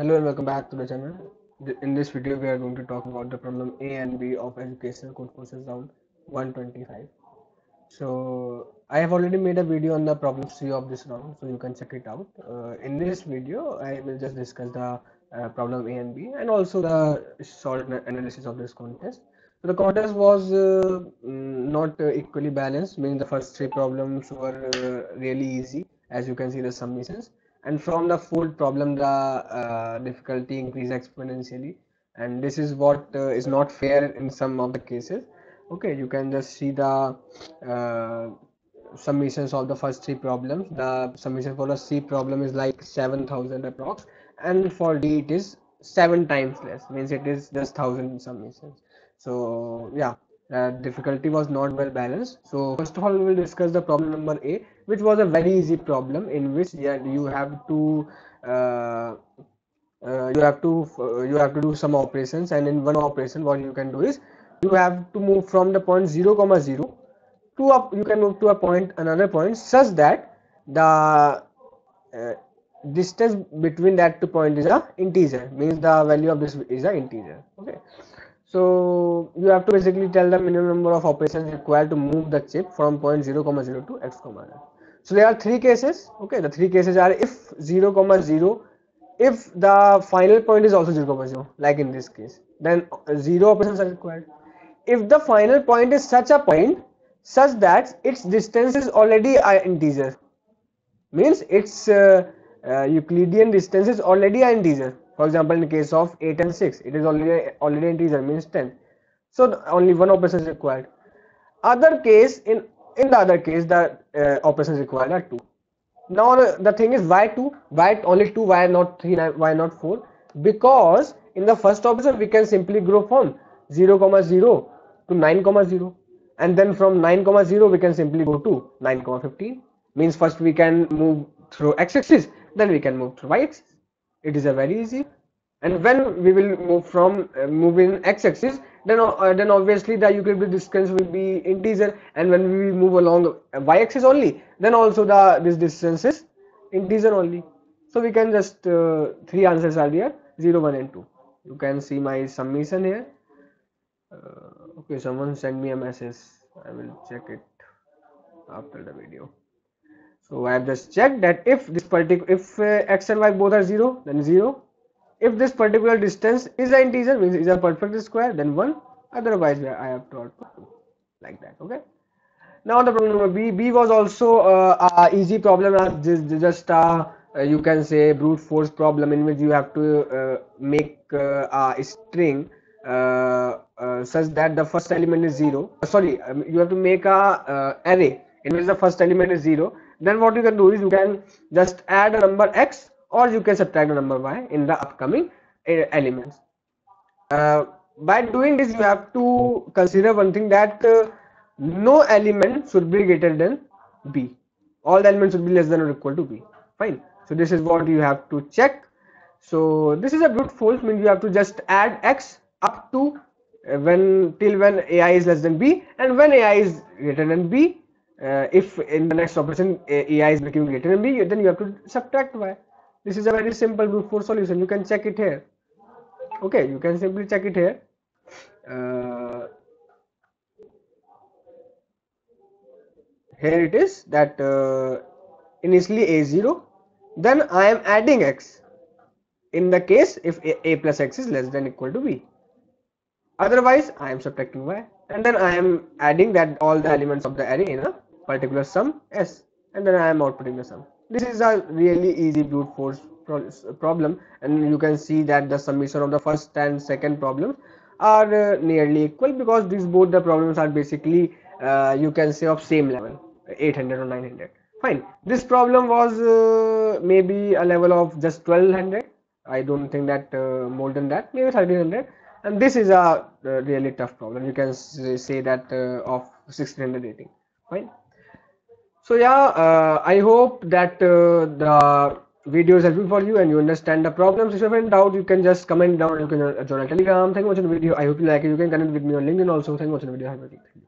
Hello and welcome back to the channel. In this video, we are going to talk about the problem A and B of Educational Code Forces Round 125. So I have already made a video on the problem C of this round, so you can check it out. In this video, I will just discuss the problem A and B and also the short analysis of this contest. So the contest was not equally balanced, meaning the first three problems were really easy, as you can see the summations. And from the fourth problem, the difficulty increased exponentially, and this is what is not fair in some of the cases. Okay, you can just see the summations of the first three problems. The summation for the C problem is like 7,000 approx, and for D it is 7 times less, means it is just 1,000 summations. So yeah, difficulty was not well balanced. So first of all, we will discuss the problem number A, which was a very easy problem in which you have to do some operations, and in one operation what you can do is you have to move from the point 0,0 to up, you can move to a point, another point, such that the distance between that two points is a integer, means the value of this is a integer. Okay, so you have to basically tell the minimum number of operations required to move the chip from point 0,0 to x, y. So there are three cases. Okay, the three cases are if 0,0, if the final point is also 0,0, like in this case, then 0 operations are required. If the final point is such a point such that its distance is already an integer, means its Euclidean distance is already an integer. For example, in the case of 8 and 6, it is already integer, means 10. So only one operation is required. Other case, in the other case, the operations required are 2. Now the thing is, why 2? Why only 2? Why not 3? Why not 4? Because in the first operation we can simply grow from 0,0 to 9,0, and then from 9,0 we can simply go to 9,15. Means first we can move through x-axis, then we can move through y-axis. It is a very easy, and when we will move from moving x-axis, then obviously the Euclidean distance will be integer, and when we move along y-axis only, then also this distance is integer only. So we can just three answers are there: 0, 1, and 2. You can see my summation here. Okay, someone sent me a message. I will check it after the video. So I have just checked that if this particular, if x and y both are 0, then 0. If this particular distance is an integer, means is a perfect square, then 1. Otherwise, I have to output 2, like that. Okay. Now the problem number B. B was also an easy problem, just you can say brute force problem, in which you have to make a string such that the first element is 0. Sorry, you have to make a array in which the first element is 0. Then what you can do is you can just add a number x, or you can subtract a number y in the upcoming elements. By doing this, you have to consider one thing, that no element should be greater than b. All the elements should be less than or equal to b. Fine. So this is what you have to check. So this is a brute force, means you have to just add x up to till when ai is less than b, and when ai is greater than b. If in the next operation ai is becoming greater than b, then you have to subtract y. This is a very simple brute force solution. You can check it here. Okay, you can simply check it here. Here it is, that initially a 0, then I am adding x in the case if a plus x is less than or equal to b. Otherwise, I am subtracting y, and then I am adding that all the elements of the array in a particular sum S, and then I am outputting the sum. This is a really easy brute force problem, and you can see that the summation of the first and second problems are nearly equal, because these both the problems are basically you can say of same level, 800 or 900. Fine. This problem was maybe a level of just 1200. I don't think that more than that, maybe 1300. And this is a really tough problem. You can say that of 1600 rating. Fine. So yeah, I hope that the video is helpful for you and you understand the problems. If you have any doubt, you can just comment down. You can join our Telegram. Thank you for watching the video. I hope you like it. You can connect with me on LinkedIn also. Thank you for watching the video. Have a great day.